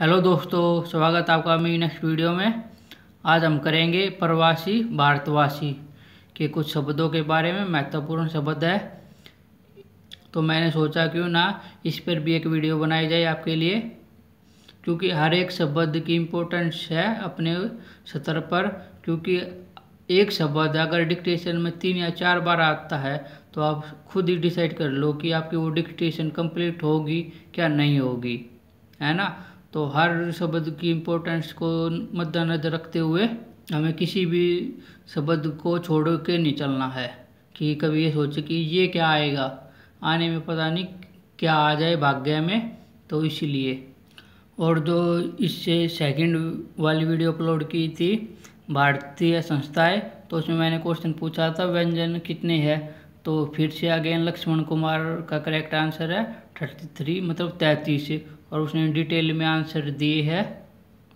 Hello दोस्तों, स्वागत है आपका मेरी नेक्स्ट वीडियो में। आज हम करेंगे प्रवासी भारतवासी के कुछ शब्दों के बारे में। महत्वपूर्ण शब्द है तो मैंने सोचा क्यों ना इस पर भी एक वीडियो बनाई जाए आपके लिए, क्योंकि हर एक शब्द की इम्पोर्टेंस है अपने स्तर पर। क्योंकि एक शब्द अगर डिक्टेशन में 3 या 4 बार आता है तो आप खुद ही डिसाइड कर लो कि आपकी वो डिक्टेशन कंप्लीट होगी क्या नहीं होगी, है ना। तो हर शब्द की इम्पोर्टेंस को मद्देनजर रखते हुए हमें किसी भी शब्द को छोड़ के नहीं चलना है कि कभी ये सोचे कि ये क्या आएगा, आने में पता नहीं क्या आ जाए भाग्य में। तो इसलिए, और जो इससे सेकंड वाली वीडियो अपलोड की थी भारतीय संस्थाएं, तो उसमें मैंने क्वेश्चन पूछा था व्यंजन कितने हैं, तो फिर से अगेन लक्ष्मण कुमार का करेक्ट आंसर है 33, मतलब 33, और उसने डिटेल में आंसर दिए है।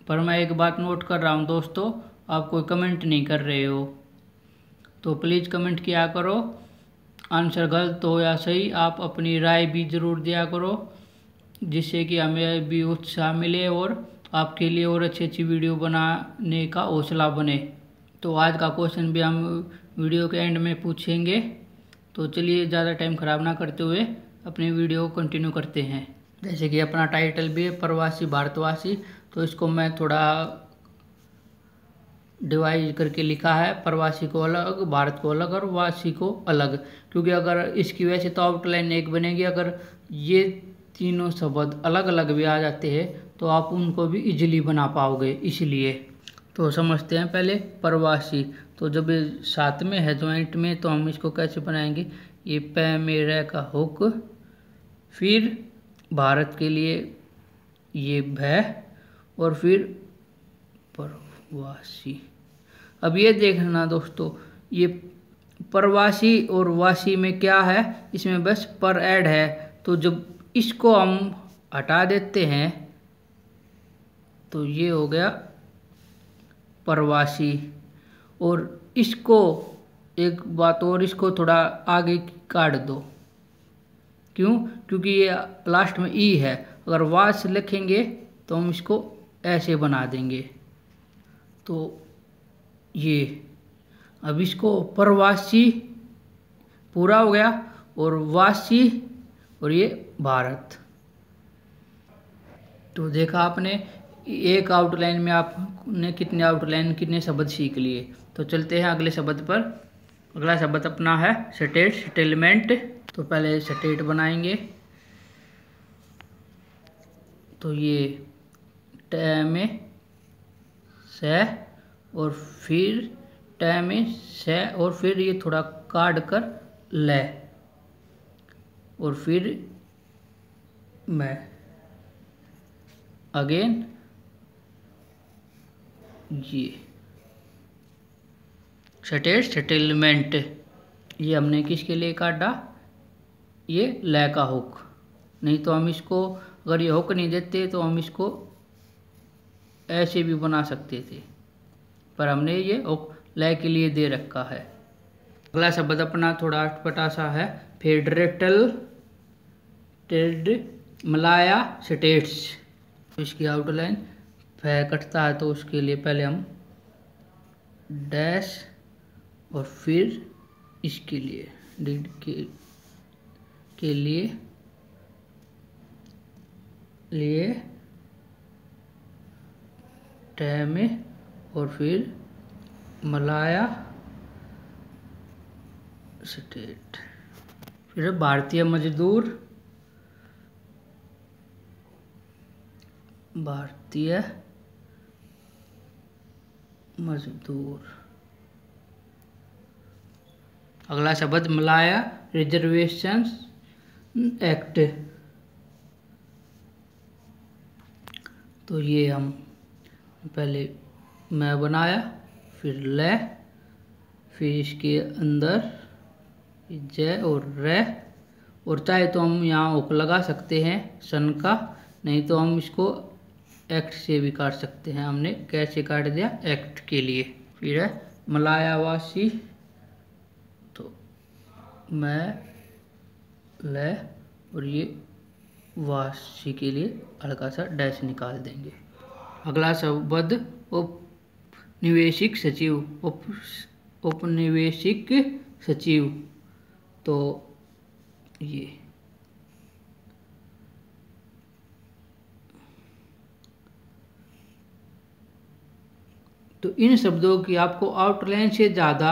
पर मैं एक बात नोट कर रहा हूँ दोस्तों, आप कोई कमेंट नहीं कर रहे हो तो प्लीज़ कमेंट किया करो। आंसर गलत हो या सही, आप अपनी राय भी ज़रूर दिया करो, जिससे कि हमें भी उत्साह मिले और आपके लिए और अच्छी अच्छी वीडियो बनाने का हौसला बने। तो आज का क्वेश्चन भी हम वीडियो के एंड में पूछेंगे। तो चलिए ज़्यादा टाइम ख़राब ना करते हुए अपनी वीडियो कंटिन्यू करते हैं। जैसे कि अपना टाइटल भी है प्रवासी भारतवासी, तो इसको मैं थोड़ा डिवाइड करके लिखा है, प्रवासी को अलग, भारत को अलग और वासी को अलग। क्योंकि अगर इसकी वैसे तो आउटलाइन एक बनेगी, अगर ये तीनों शब्द अलग अलग भी आ जाते हैं तो आप उनको भी इजीली बना पाओगे। इसलिए तो समझते हैं पहले प्रवासी। तो जब ये साथ में है ज्वाइंट में, तो हम इसको कैसे बनाएंगे, ये पै में र का हुक, फिर भारत के लिए ये भय, और फिर प्रवासी। अब ये देखना दोस्तों, ये प्रवासी और वासी में क्या है, इसमें बस पर ऐड है। तो जब इसको हम हटा देते हैं तो ये हो गया प्रवासी। और इसको एक बात और, इसको थोड़ा आगे काट दो, क्यों, क्योंकि ये लास्ट में ई है। अगर वास लिखेंगे तो हम इसको ऐसे बना देंगे, तो ये अब इसको प्रवासी पूरा हो गया, और वासी और ये भारत। तो देखा आपने एक आउटलाइन में आपने कितने शब्द सीख लिए। तो चलते हैं अगले शब्द पर। अगला शब्द अपना है स्टेट, सेटलमेंट। तो पहले स्टेट बनाएंगे, तो ये ट में स, और फिर ट में स, और फिर ये थोड़ा काट कर ल, और फिर मैं अगेन ये स्टेट सेटलमेंट। ये हमने किसके लिए काटा, ये ले का हुक, नहीं तो हम इसको अगर ये हुक नहीं देते तो हम इसको ऐसे भी बना सकते थे, पर हमने ये हुक ले के लिए दे रखा है। अगला शब्द अपना थोड़ा अटपटा सा है, फेडरेटल टेड मलाया स्टेट्स। इसकी आउटलाइन फै कटता है, तो उसके लिए पहले हम डैश, और फिर इसके लिए डिड के लिए टैम, और फिर मलाया स्टेट, फिर भारतीय मजदूर, भारतीय मजदूर। अगला शब्द मलाया रिजर्वेशंस एक्ट, तो ये हम पहले मैं बनाया, फिर ले, फिर इसके अंदर जय और रे, और चाहे तो हम यहाँ ओक लगा सकते हैं सन का, नहीं तो हम इसको एक्ट से भी काट सकते हैं। हमने कैसे काट दिया, एक्ट के लिए। फिर है मलायावासी, तो मैं ले, और ये वाशी के लिए हल्का सा डैश निकाल देंगे। अगला शब्द औपनिवेशिक सचिव, औपनिवेशिक सचिव, तो ये तो इन शब्दों की आपको आउटलाइन से ज़्यादा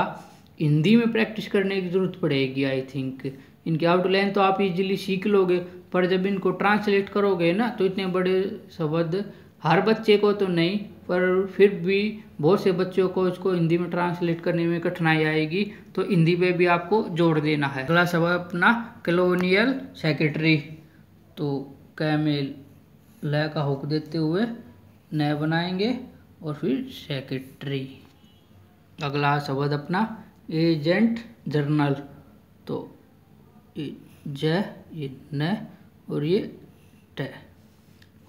हिंदी में प्रैक्टिस करने की ज़रूरत पड़ेगी। आई थिंक इनकी आउटलाइन तो आप इजीली सीख लोगे, पर जब इनको ट्रांसलेट करोगे ना तो इतने बड़े शब्द हर बच्चे को तो नहीं, पर फिर भी बहुत से बच्चों को इसको हिंदी में ट्रांसलेट करने में कठिनाई आएगी, तो हिंदी पे भी आपको जोड़ देना है। अगला शब्द अपना कॉलोनियल सेक्रेटरी, तो क में ल का हुक देते हुए नए बनाएंगे और फिर सेक्रेटरी। अगला शब्द अपना एजेंट जर्नल, तो जय ये न और ये ट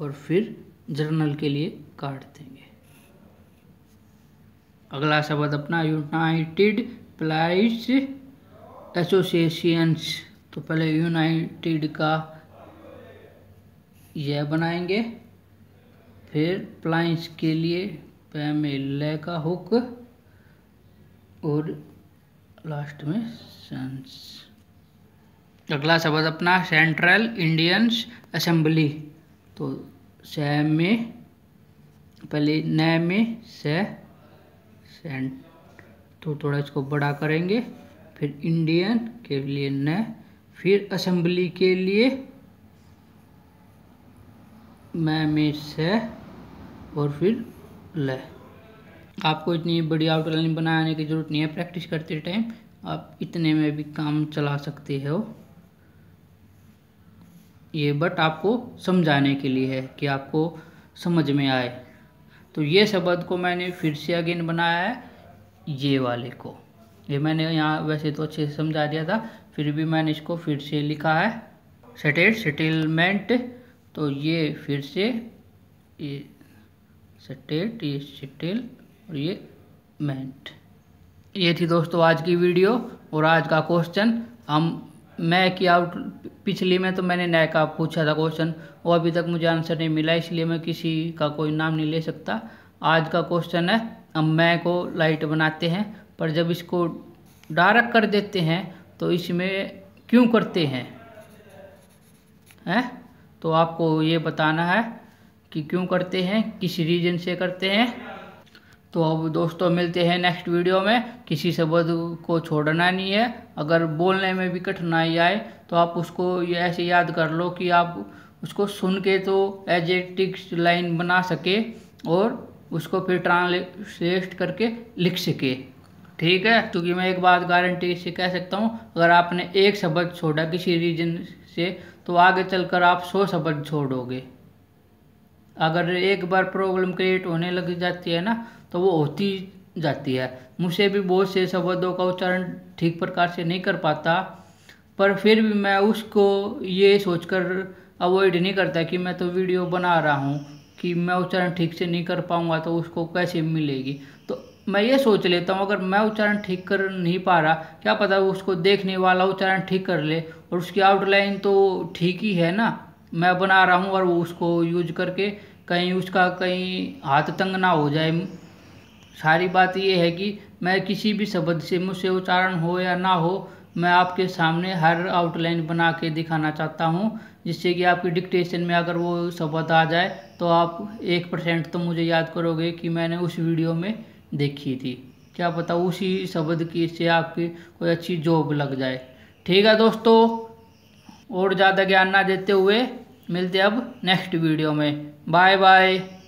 और फिर जर्नल के लिए काट देंगे। अगला शब्द अपना यूनाइटेड प्लाइज एसोसिएशंस, तो पहले यूनाइटेड का यह बनाएंगे, फिर प्लाइंस के लिए पे में ले का हुक और लास्ट में सेंस। अगला शब्द अपना सेंट्रल इंडियंस असेंबली, तो से में पहले न में तो थोड़ा इसको बड़ा करेंगे, फिर इंडियन के लिए न, फिर असेंबली के लिए में से और फिर ले। आपको इतनी बड़ी आउटलाइन बनाने की ज़रूरत नहीं है, प्रैक्टिस करते टाइम आप इतने में भी काम चला सकते हो। ये बट आपको समझाने के लिए है कि आपको समझ में आए। तो ये शब्द को मैंने फिर से अगेन बनाया है, ये वाले को, ये मैंने यहाँ वैसे तो अच्छे से समझा दिया था, फिर भी मैंने इसको फिर से लिखा है। सेटेड सेटलमेंट, तो ये फिर से ये सेटेड, ये सेटल और ये मेंट। ये थी दोस्तों आज की वीडियो और आज का क्वेश्चन। हम मैं की आउट पिछली में तो मैंने नए का पूछा था क्वेश्चन और अभी तक मुझे आंसर नहीं मिला, इसलिए मैं किसी का कोई नाम नहीं ले सकता। आज का क्वेश्चन है हम मैं को लाइट बनाते हैं, पर जब इसको डार्क कर देते हैं तो इसमें क्यों करते हैं तो आपको ये बताना है कि क्यों करते हैं, किस रीजन से करते हैं। तो अब दोस्तों मिलते हैं नेक्स्ट वीडियो में। किसी शब्द को छोड़ना नहीं है, अगर बोलने में भी कठिनाई आए तो आप उसको ये ऐसे याद कर लो कि आप उसको सुन के तो एजेक्टिक्स लाइन बना सके और उसको फिर ट्रांसलेट करके लिख सके, ठीक है। क्योंकि मैं एक बात गारंटी से कह सकता हूँ, अगर आपने एक शब्द छोड़ा किसी रीजन से तो आगे चलकर आप 100 शब्द छोड़ोगे। अगर एक बार प्रॉब्लम क्रिएट होने लग जाती है ना तो वो होती जाती है। मुझसे भी बहुत से शब्दों का उच्चारण ठीक प्रकार से नहीं कर पाता, पर फिर भी मैं उसको ये सोचकर अवॉइड नहीं करता कि मैं तो वीडियो बना रहा हूँ कि मैं उच्चारण ठीक से नहीं कर पाऊँगा तो उसको कैसे मिलेगी। तो मैं ये सोच लेता हूँ अगर मैं उच्चारण ठीक कर नहीं पा रहा, क्या पता उसको देखने वाला उच्चारण ठीक कर ले, और उसकी आउटलाइन तो ठीक ही है ना, मैं बना रहा हूँ, और वो उसको यूज करके कहीं उसका कहीं हाथ तंग ना हो जाए। सारी बात ये है कि मैं किसी भी शब्द से मुझसे उच्चारण हो या ना हो, मैं आपके सामने हर आउटलाइन बना के दिखाना चाहता हूँ, जिससे कि आपकी डिक्टेशन में अगर वो शब्द आ जाए तो आप 1% तो मुझे याद करोगे कि मैंने उस वीडियो में देखी थी। क्या पता उसी शब्द की से आपकी कोई अच्छी जॉब लग जाए, ठीक है दोस्तों। और ज़्यादा ज्ञान ना देते हुए मिलते अब नेक्स्ट वीडियो में। Bye bye.